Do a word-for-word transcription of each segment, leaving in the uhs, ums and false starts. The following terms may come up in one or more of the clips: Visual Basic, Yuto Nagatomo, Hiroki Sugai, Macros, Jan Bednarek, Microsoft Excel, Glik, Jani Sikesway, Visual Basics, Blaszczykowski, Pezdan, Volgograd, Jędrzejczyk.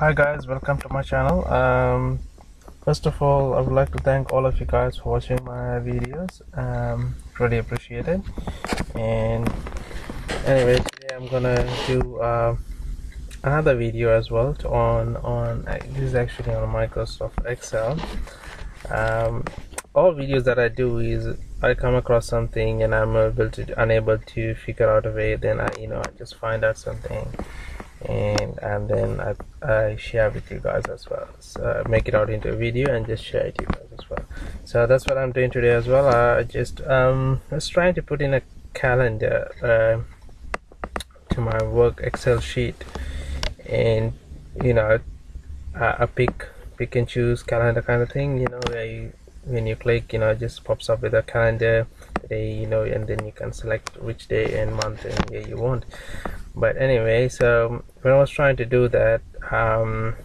Hi guys, welcome to my channel. Um, first of all, I would like to thank all of you guys for watching my videos. Um, really appreciate it. And anyway, today I'm gonna do uh, another video as well to on on this is actually on Microsoft Excel. Um, all videos that I do is I come across something and I'm able to unable to figure out a way. Then I you know I just find out something. and and then I, I share with you guys as well, so I make it out into a video and just share it with you guys as well. So that's what I'm doing today as well. I just um I was trying to put in a calendar uh, to my work Excel sheet, and you know I, I pick pick and choose calendar kind of thing, you know where you, when you click, you know it just pops up with a calendar day, you know and then you can select which day and month and year you want. But anyway, so when I was trying to do that, um,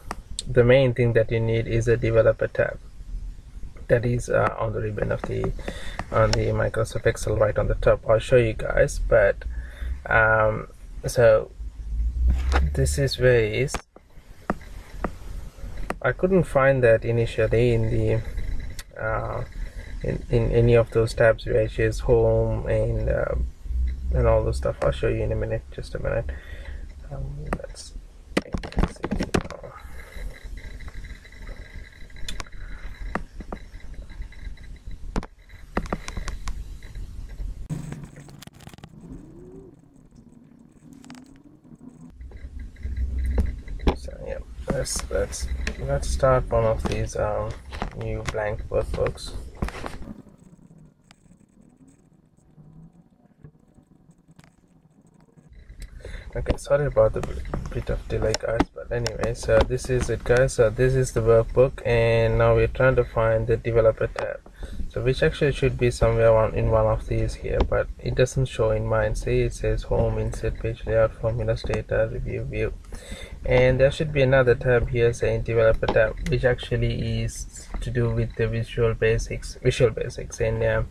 the main thing that you need is a developer tab that is uh, on the ribbon of the on the Microsoft Excel right on the top. I'll show you guys, but um, so this is where it is. I couldn't find that initially in the uh, in, in any of those tabs, which is home and uh, and all the stuff. I'll show you in a minute, just a minute. Um, let's make this easy now. So yeah, let's let's let's start one of these um, new blank workbooks. Okay, sorry about the bit of delay guys, but anyway, so this is it guys. So this is the workbook, and now we're trying to find the developer tab, so which actually should be somewhere on in one of these here, but it doesn't show in mine. See, it says home, insert, page layout, formulas, data, review, view, and there should be another tab here saying developer tab, which actually is to do with the visual basics visual basics and uh,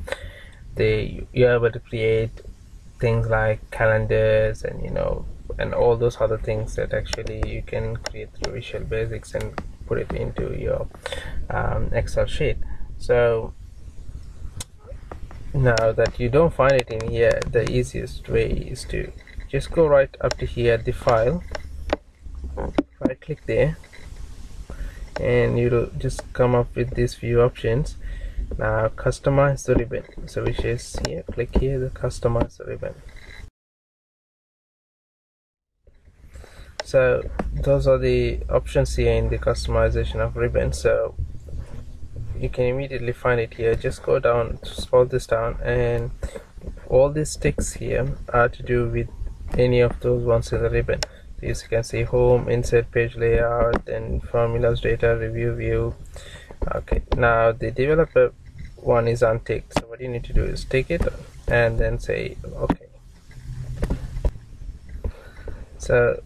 they you're able to create things like calendars and you know and all those other things that actually you can create through Visual Basics and put it into your um, Excel sheet. So now that you don't find it in here, the easiest way is to just go right up to here, the file, right click there, and you'll just come up with these few options. Now customize the ribbon, so which is here, click here, the customize the ribbon. So those are the options here in the customization of ribbon, so you can immediately find it here. Just go down, scroll this down, and all these ticks here are to do with any of those ones in the ribbon. So as you can see, home, insert, page layout, and formulas, data, review, view. Okay, now the developer one is unticked, so what you need to do is tick it and then say okay. So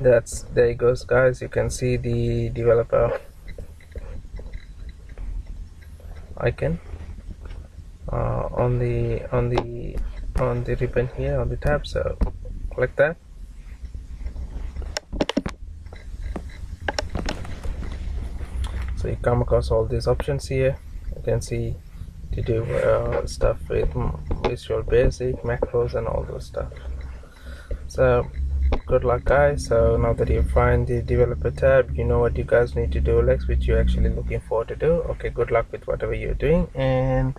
that's there it goes guys. You can see the developer icon uh, on the on the on the ribbon here on the tab, so click that. So you come across all these options here. You can see to do uh, stuff with Visual Basic, macros and all those stuff. So good luck guys. So now that you find the developer tab, you know what you guys need to do next, which you're actually looking forward to do. Okay, good luck with whatever you're doing, and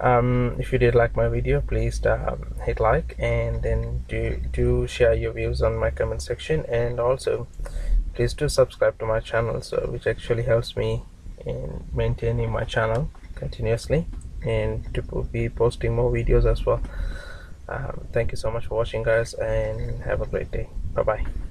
um, if you did like my video, please um, hit like, and then do, do share your views on my comment section, and also please do subscribe to my channel, so which actually helps me in maintaining my channel continuously and to be posting more videos as well. Um, thank you so much for watching guys, and have a great day. Bye bye.